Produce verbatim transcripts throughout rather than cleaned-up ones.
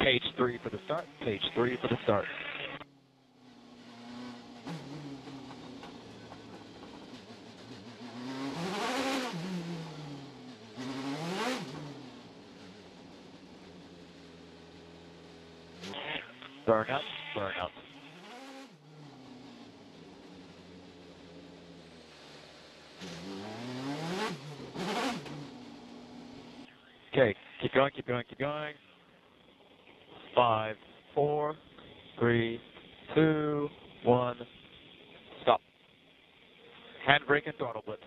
Page three for the start, page three for the start. Burn up, burn up. Okay, keep going, keep going, keep going. Five, four, three, two, one, stop. Handbrake and throttle blitz.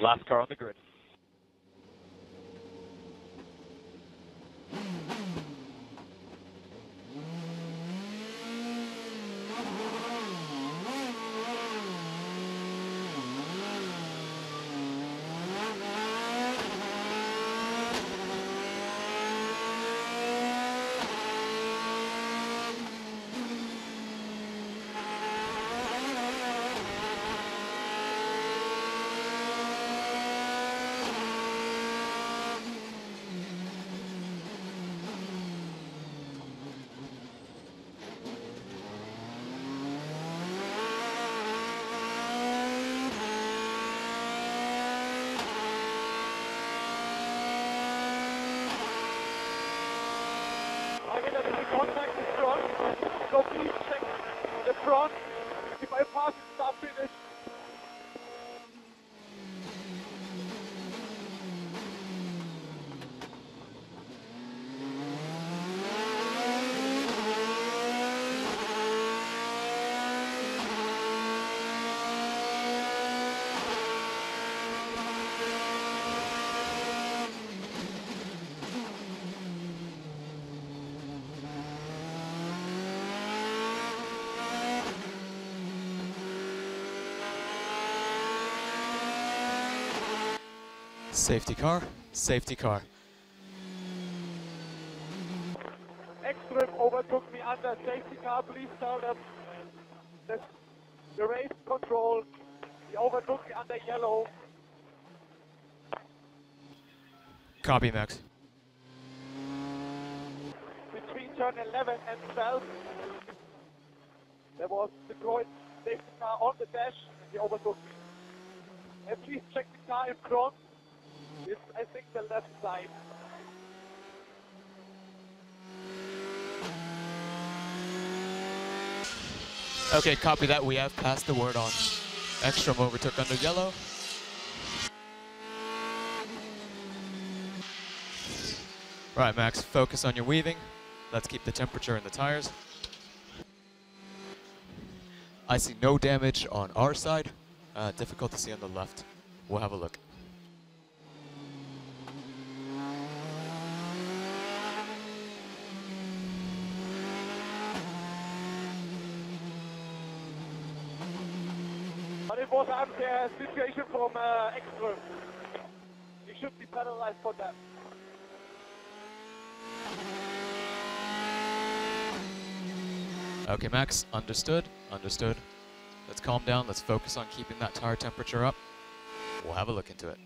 Last car on the grid. Contact is strong, so please check the front. If I pass, it's start finish. Safety car, safety car. Ekström overtook me under safety car, please tell them that the race control, he overtook me under yellow. Copy, Max. Between turn eleven and twelve, there was the Croydon safety car on the dash, and he overtook me. And please check the car in front. It's, I think, the left side. Okay, copy that. We have passed the word on. Ekström overtook under yellow. Right, Max, focus on your weaving. Let's keep the temperature in the tires. I see no damage on our side. Uh, difficult to see on the left. We'll have a look. It was an unfair situation from uh, Ekström. He should be penalized for that. Okay, Max, understood, understood. Let's calm down, let's focus on keeping that tire temperature up. We'll have a look into it.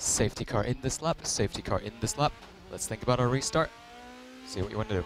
Safety car in this lap, safety car in this lap. Let's think about our restart. See what you want to do.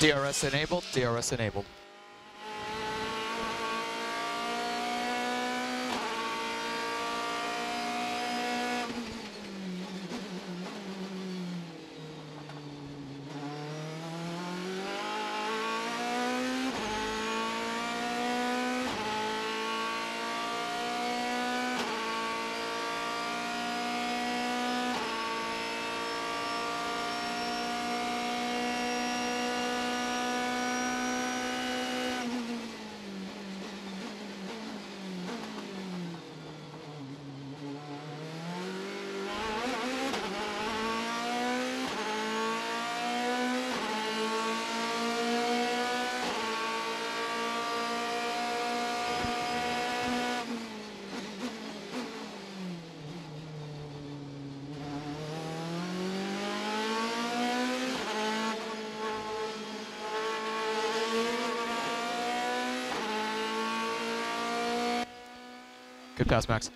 D R S enabled, D R S enabled. Good pass, Max.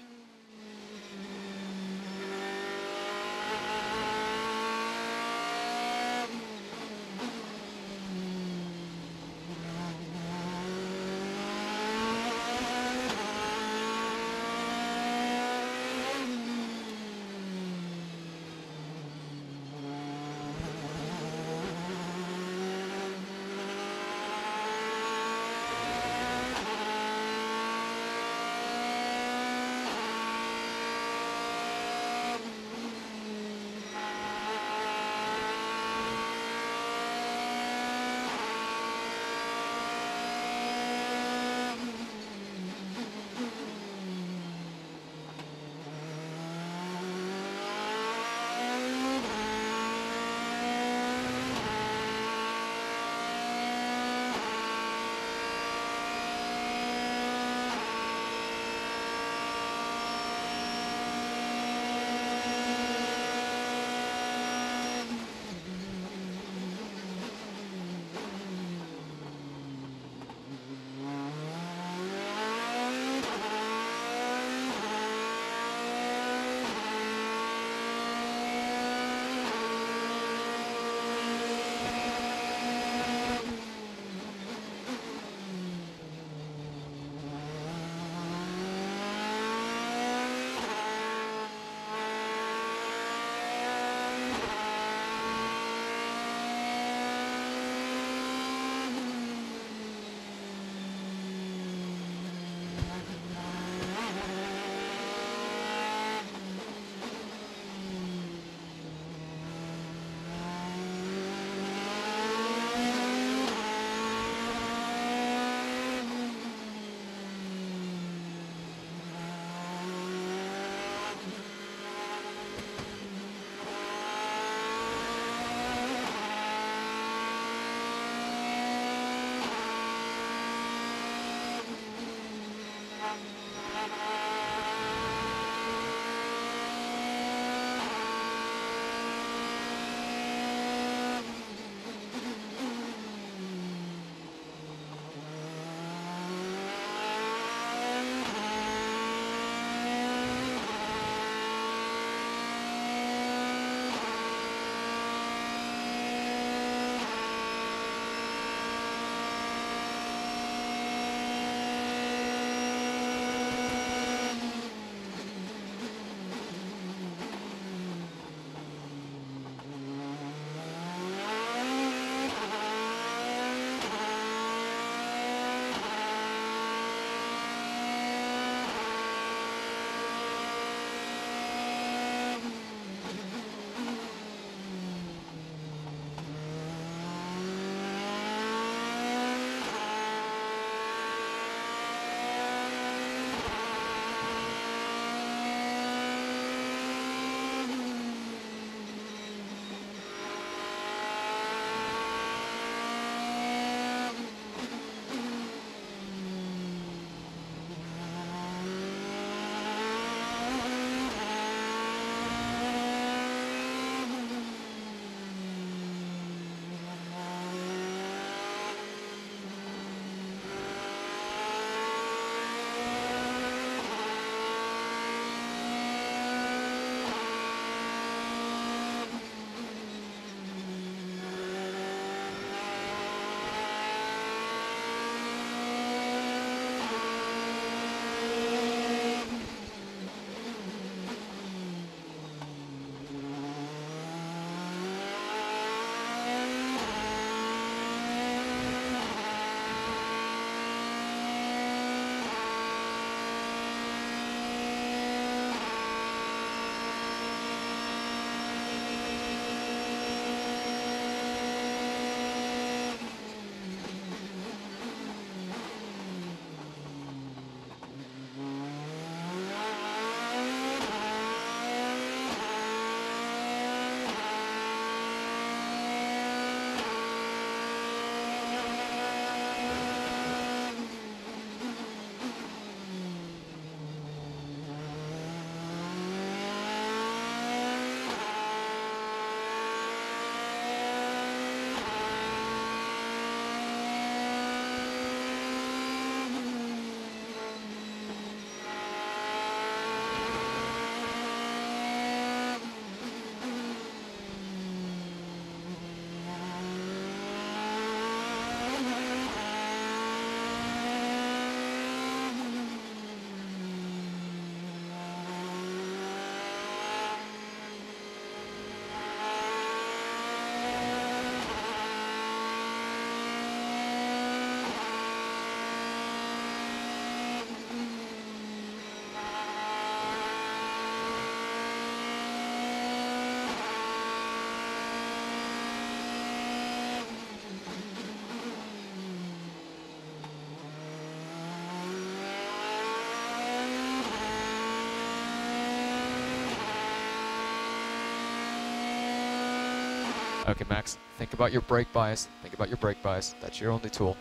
Okay, Max, think about your brake bias. Think about your brake bias. That's your only tool.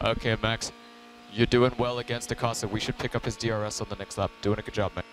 Okay, Max, you're doing well against Acosta. We should pick up his D R S on the next lap. Doing a good job, Max.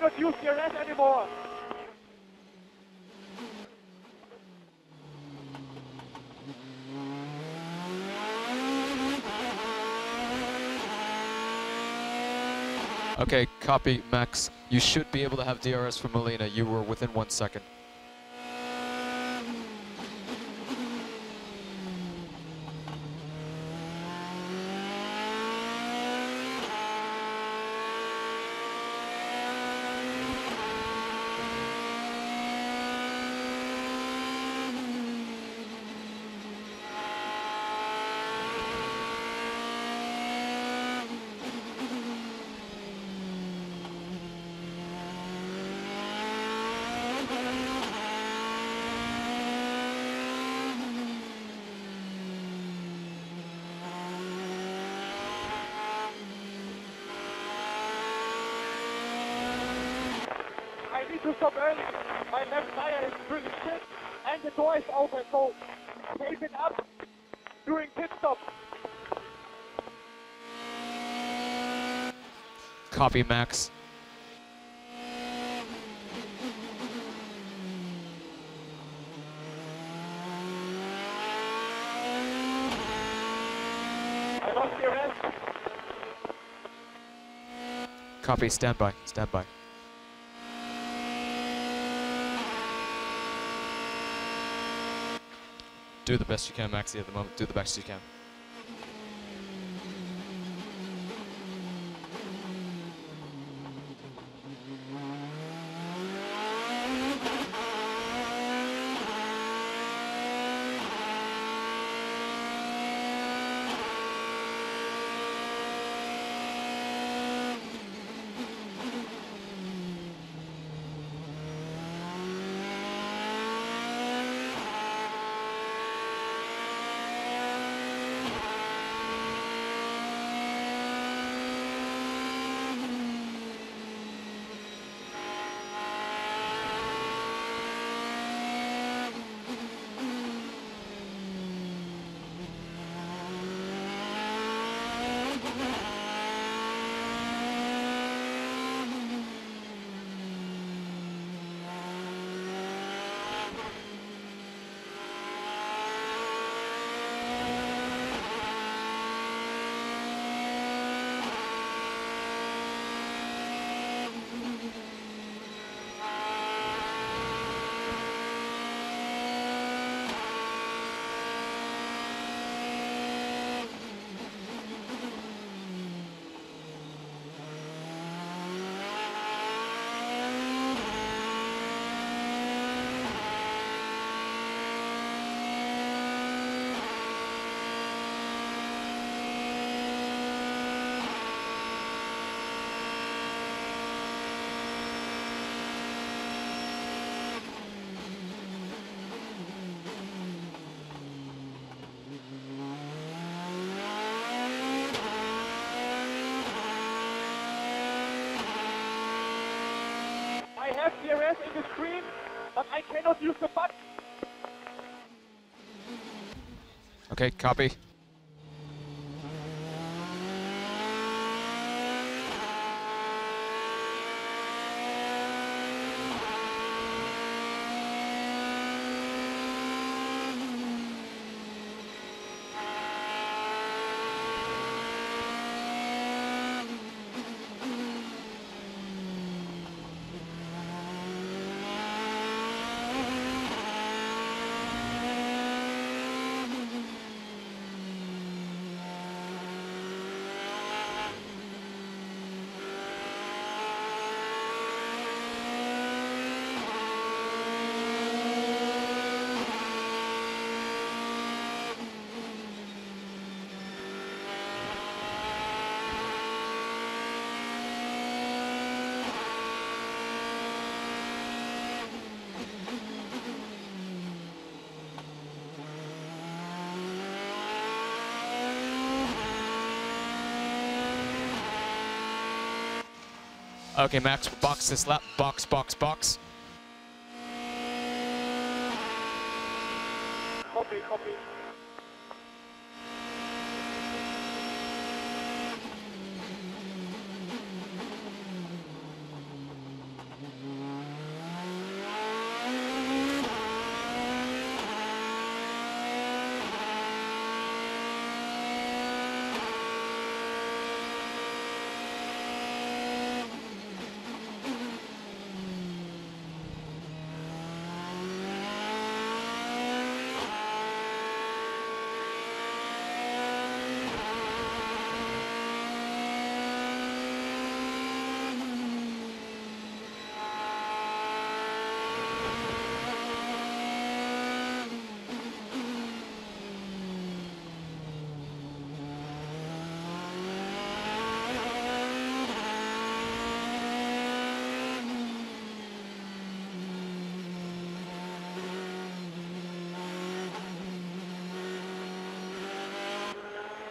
cannot use the red anymore. Okay, copy, Max. You should be able to have D R S from Molina. You were within one second. To stop early, my left tire is really shit and the door is open, so save it up during pit stop. Copy, Max. I lost your rest. Copy, stand by, stand by. Do the best you can, Maxi, at the moment. Do the best you can. I have D R S in the screen, but I cannot use the button. Okay, copy. Okay, Max, box this lap, box, box, box. Copy, copy.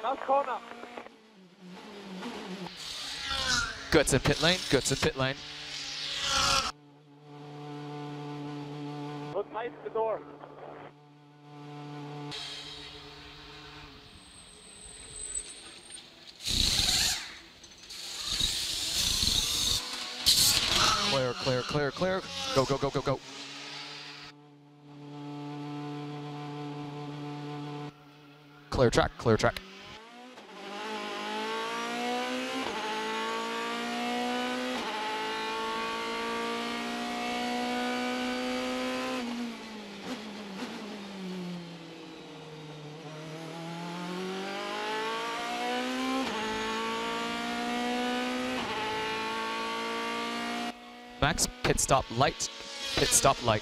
Last corner. Go to pit lane, go to pit lane. Look tight at the door. Clear, clear, clear, clear. Go, go, go, go, go. Clear track, clear track. Max, pit stop light, pit stop light.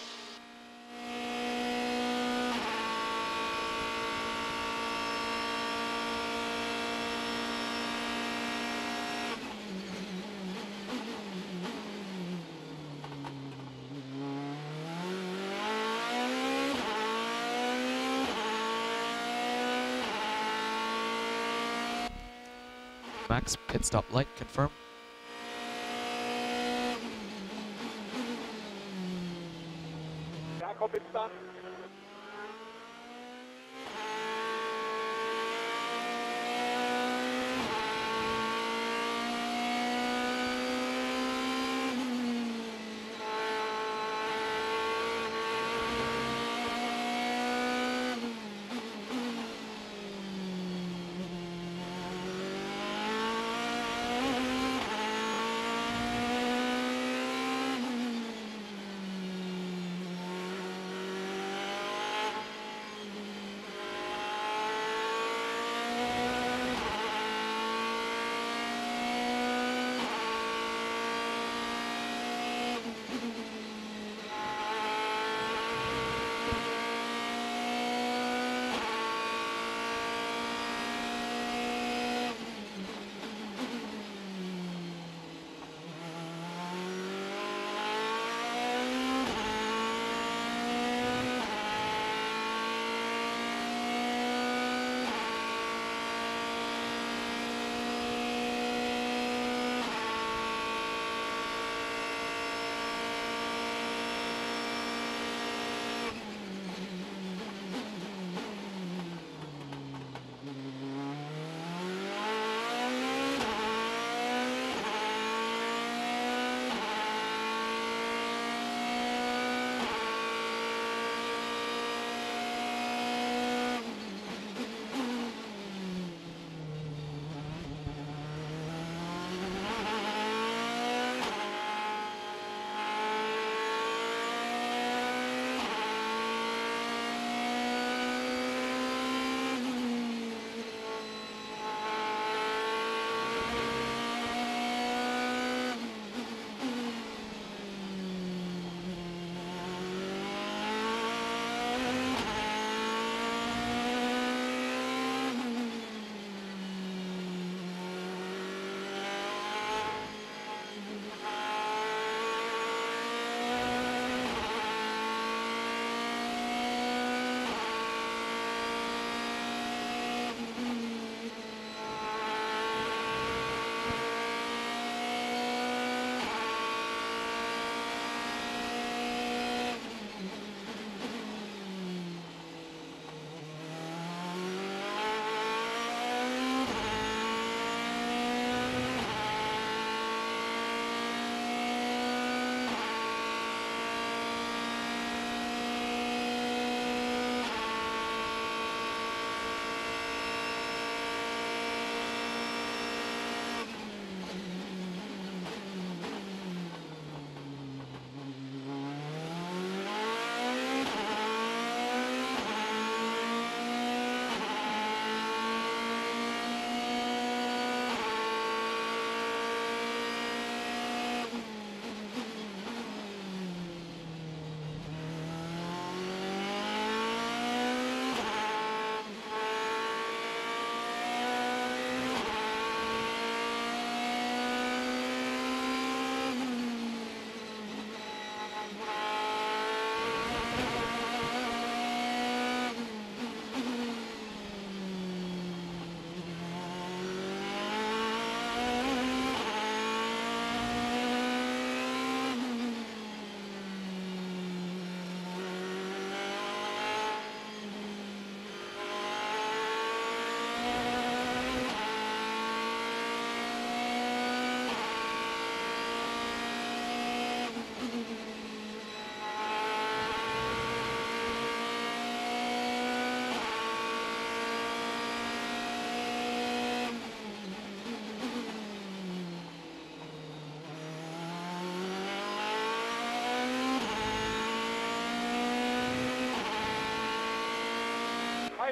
Max, pit stop light, confirm. Jakob, it's done.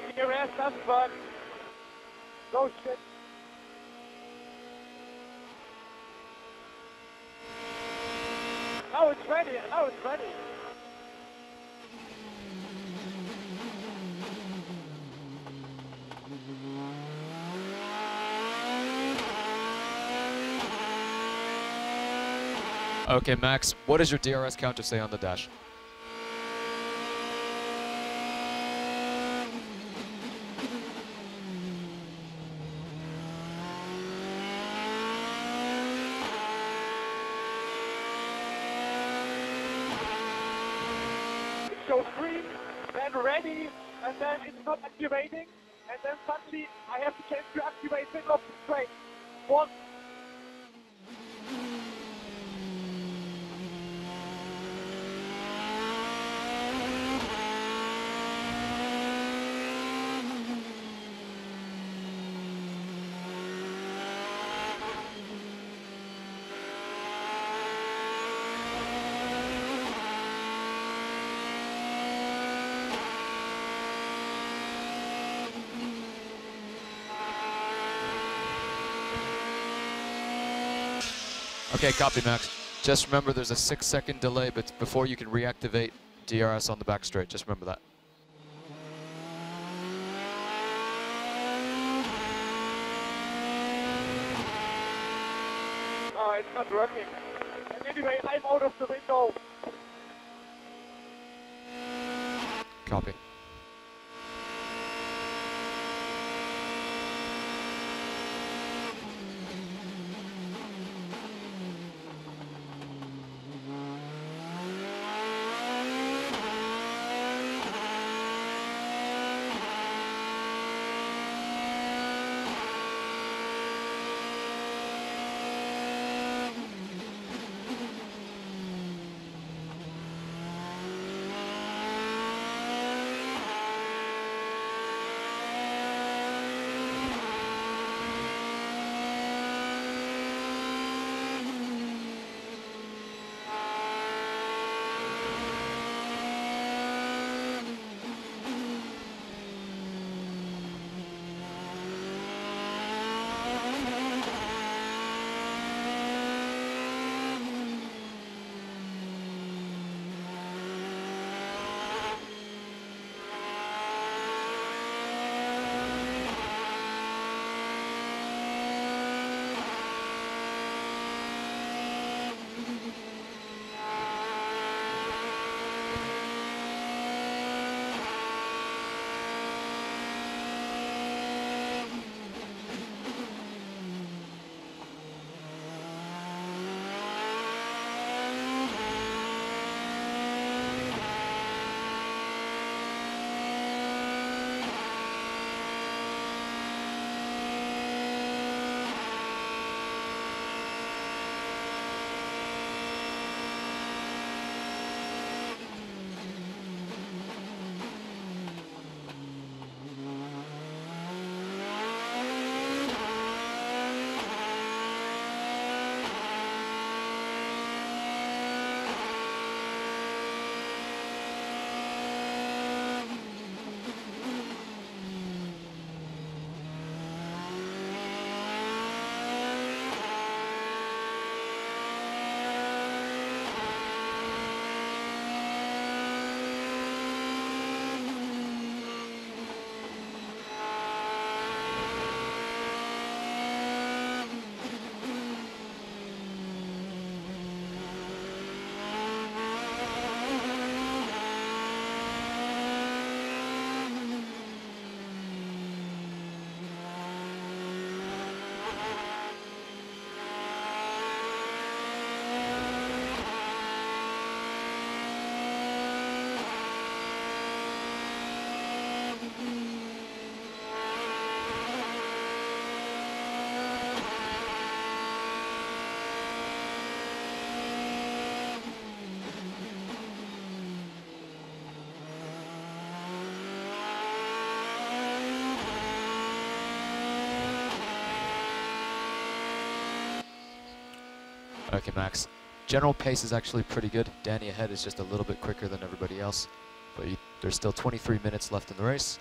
Drive your ass, have fun. Go shit. Now it's ready, now it's ready. Okay, Max, what does your D R S counter say on the dash? So green, then ready, and then it's not activating, and then suddenly I have the chance to activate middle of the straight. One. Okay, copy, Max. Just remember there's a six second delay but before you can reactivate D R S on the back straight. Just remember that. Oh, it's not working. And anyway, I'm out of the window. Copy. Okay, Max. General pace is actually pretty good. Danny ahead is just a little bit quicker than everybody else, but you, there's still twenty-three minutes left in the race.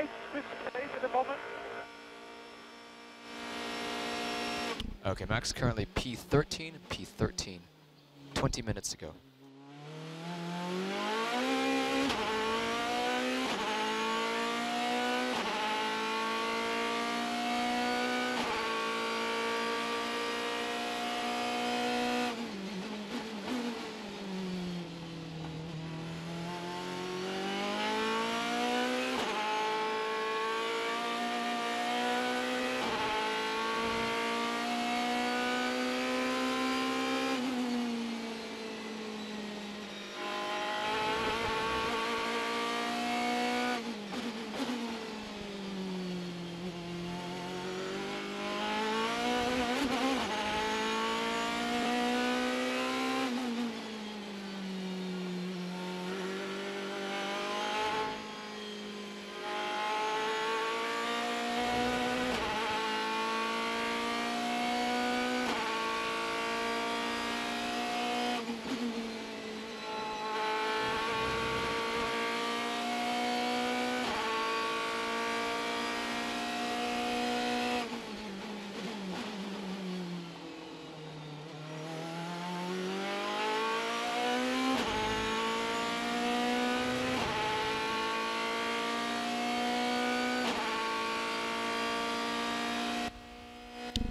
eight fifty-eight at the moment. Okay, Max currently P thirteen, P thirteen, twenty minutes to go.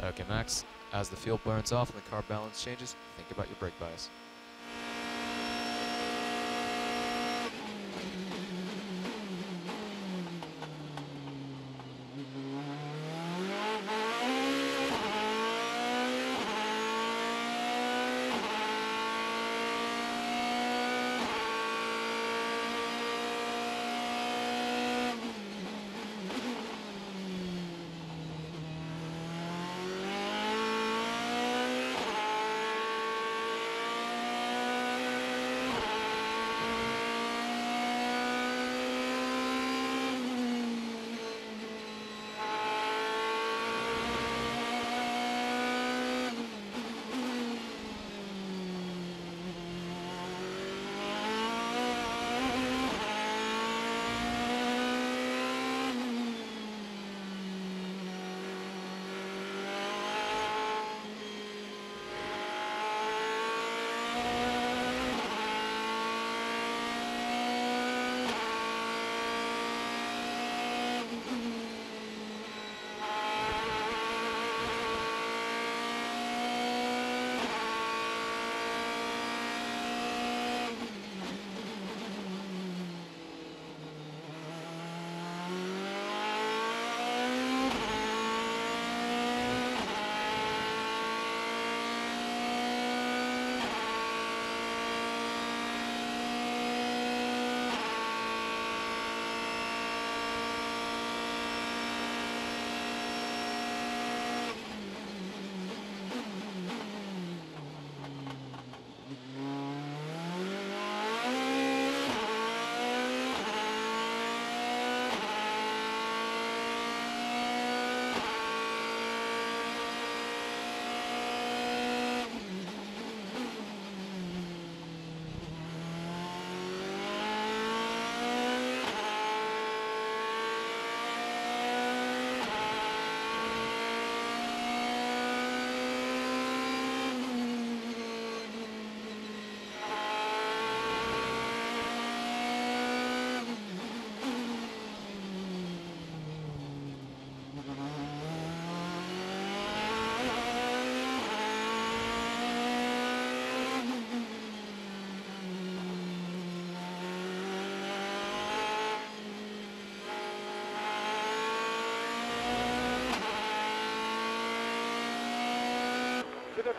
Okay, Max, as the fuel burns off and the car balance changes, think about your brake bias.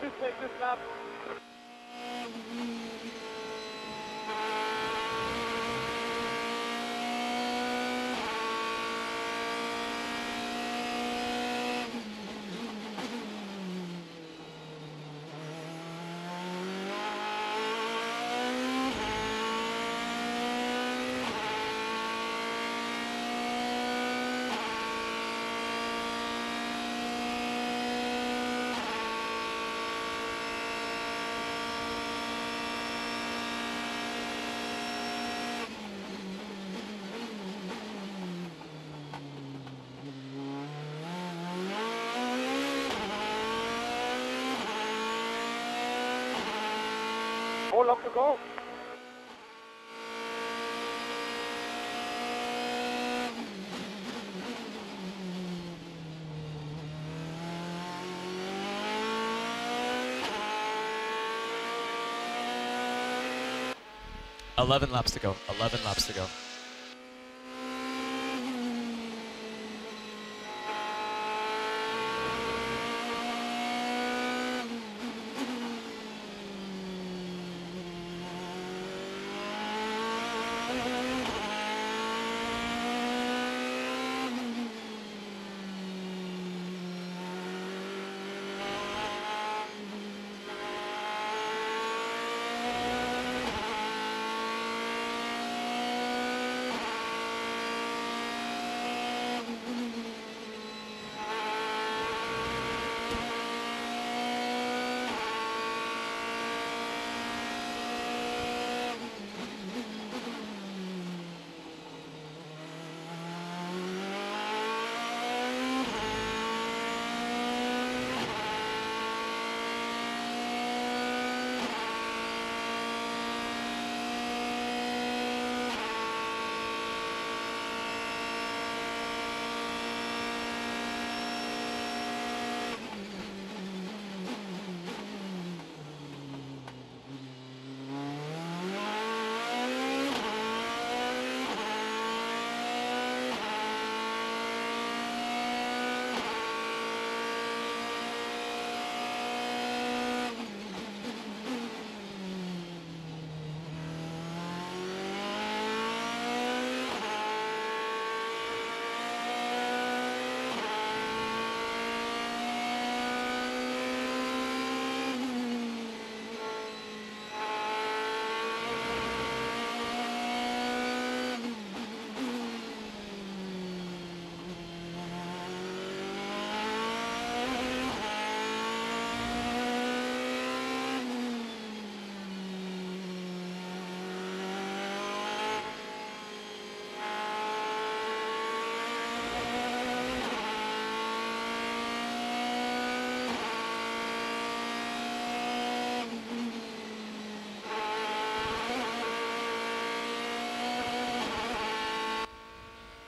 Just take this lap. more lap to go. eleven laps to go, eleven laps to go.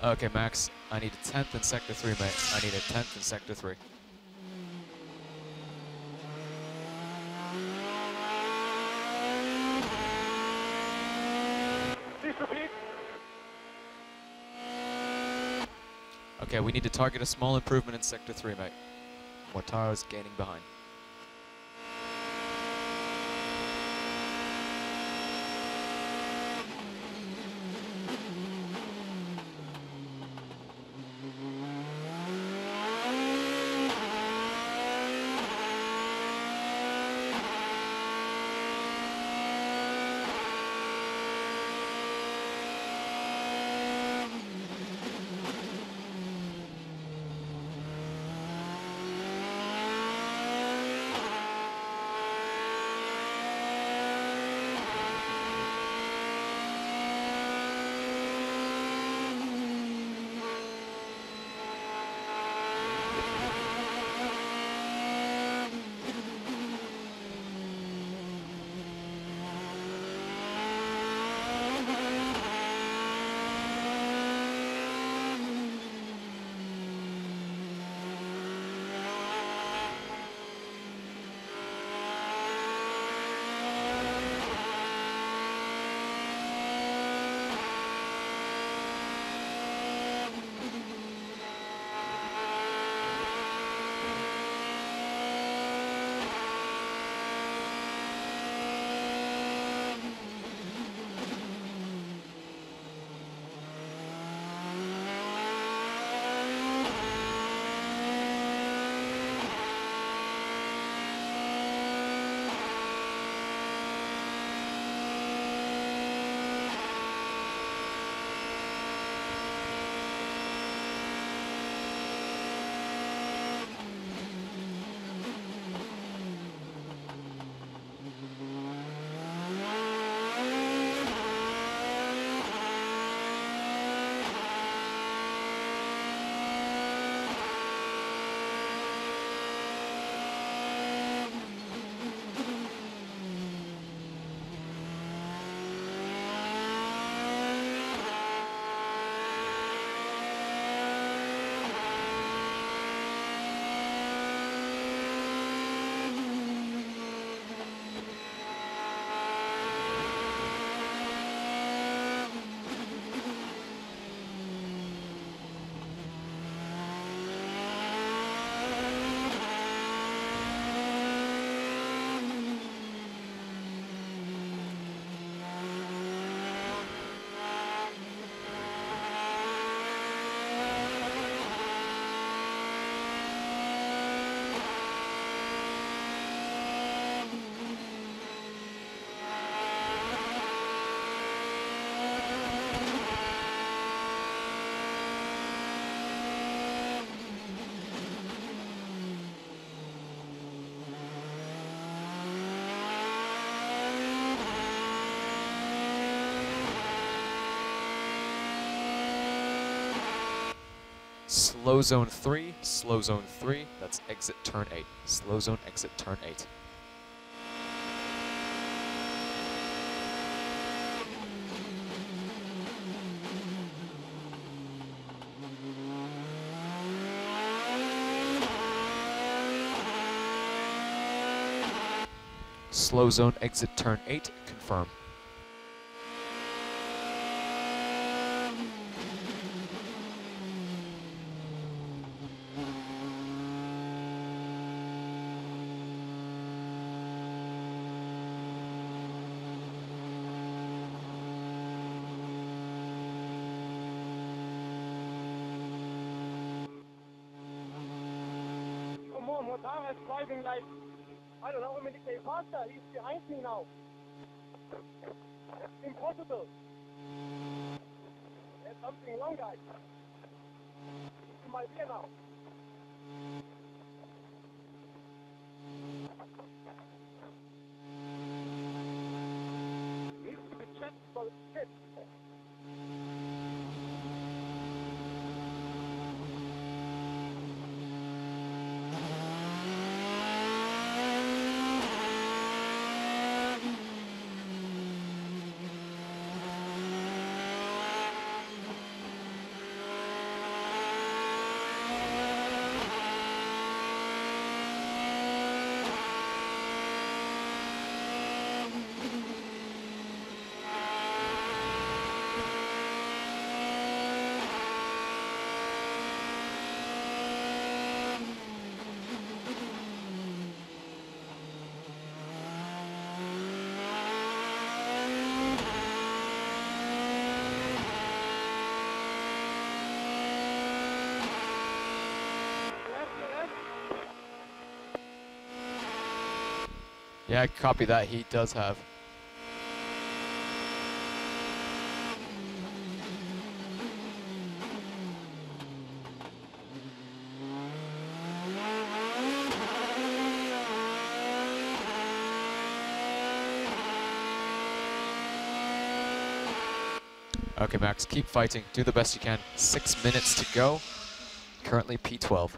Okay, Max, I need a tenth in Sector three, mate. I need a tenth in Sector three. Please repeat. Okay, we need to target a small improvement in Sector three, mate. Mortaro is gaining behind. Slow zone three, slow zone three, that's exit turn eight. Slow zone, exit turn eight. Slow zone, exit turn eight, confirm. Driving like, I don't know how many K faster, he's behind me now. Impossible. There's something wrong, guys. It's in my ear now. Needs to be checked for shit. Yeah, copy that, he does have. Okay, Max, keep fighting, do the best you can. Six minutes to go, currently P twelve.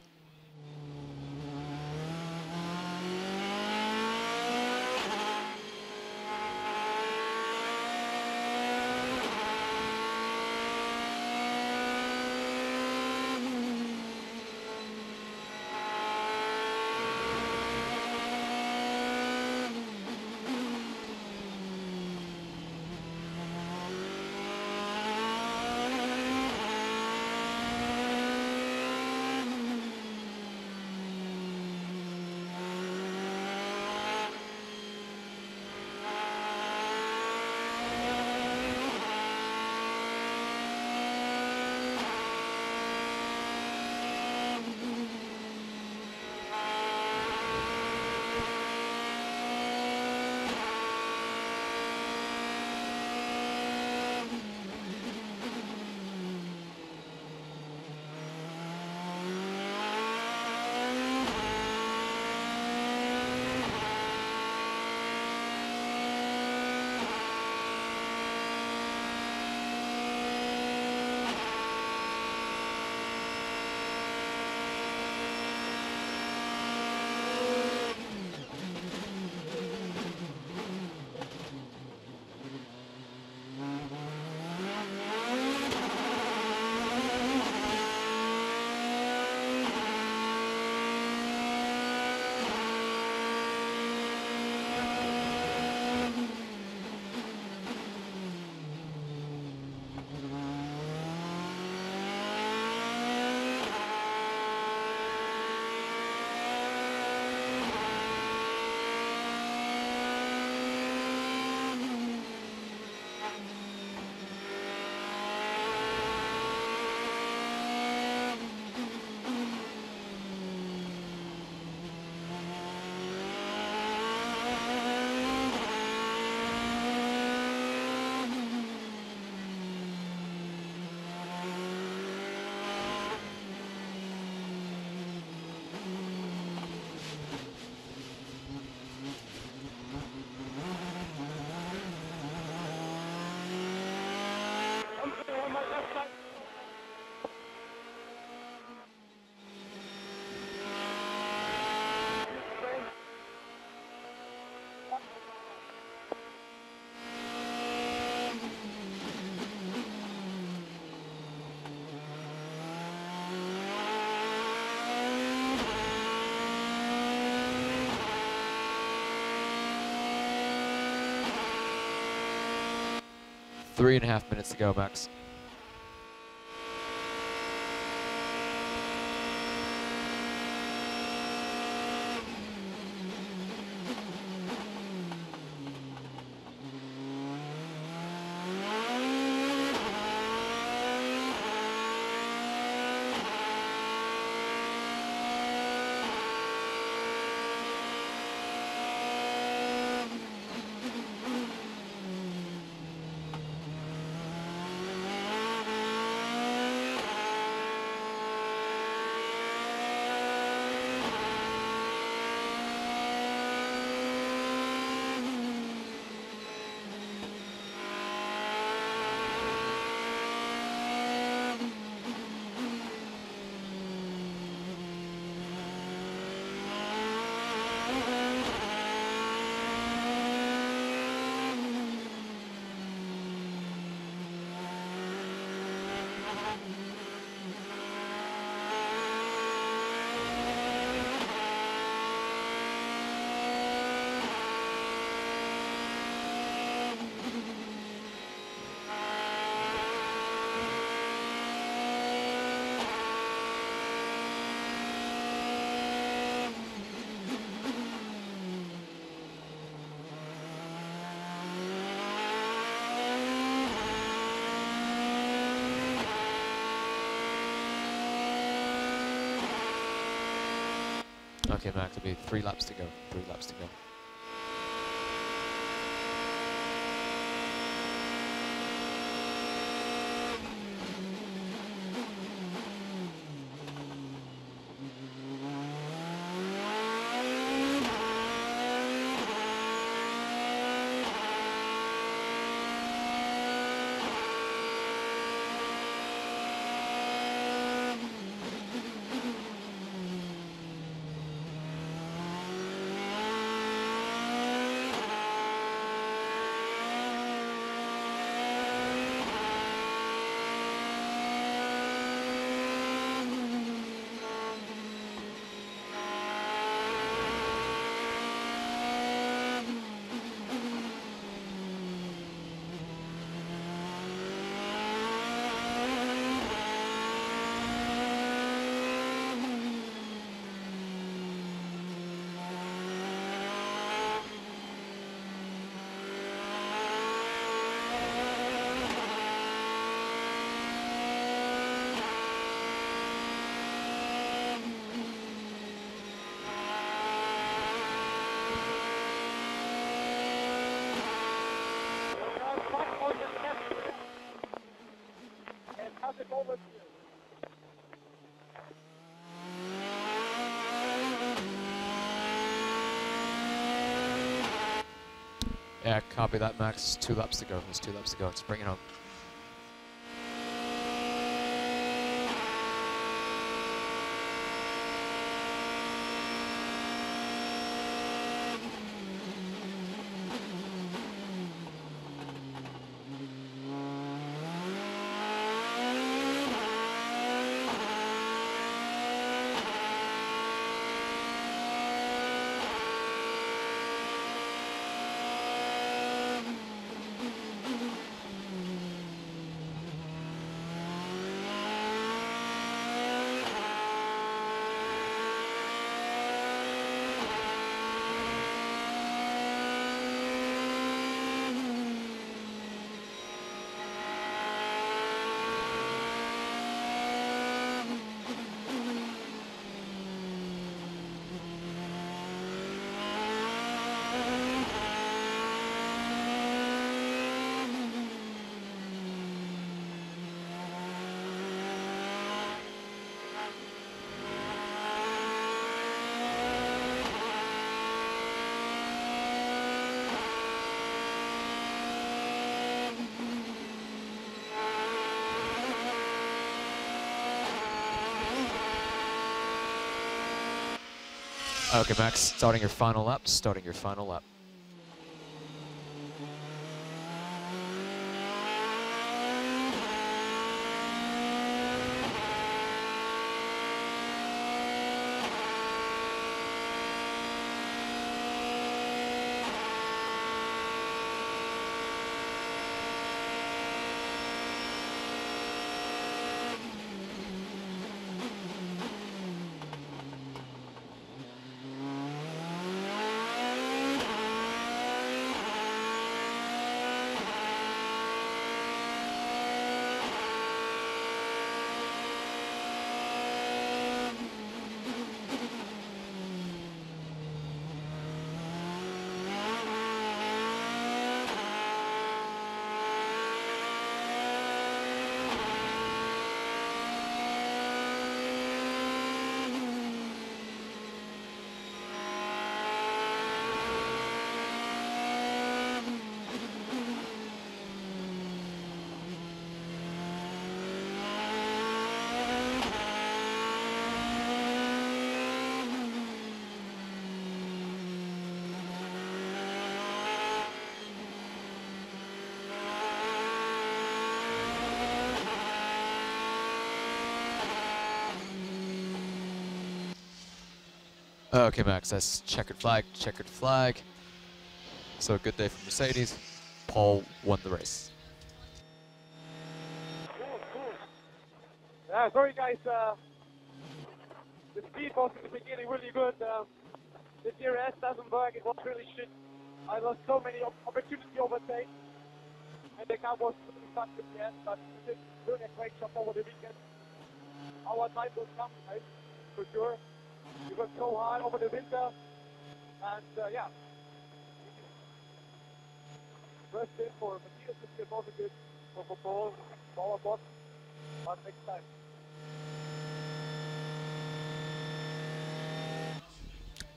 Three and a half minutes to go, Max. Okay, Max, it'll be three laps to go, three laps to go. Yeah, copy that, Max. Two laps to go. There's two laps to go. Let's bring it home. Okay, Max, starting your final lap, starting your final lap. Okay, Max, that's checkered flag, checkered flag. So a good day for Mercedes. Paul won the race. Cool, cool. Yeah, sorry guys, uh, the speed was at the beginning really good. Uh, the D R S doesn't work, it was really shit. I lost so many opportunity overtakes, and the car was really fast at the end, but we did really a great job over the weekend. Our time will come, right? For sure. We worked so hard over the winter, and uh, yeah. First day for Matthias is still positive, for Paul, for our boss, but next time.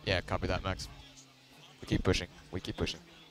Yeah, copy that, Max. We keep pushing, we keep pushing.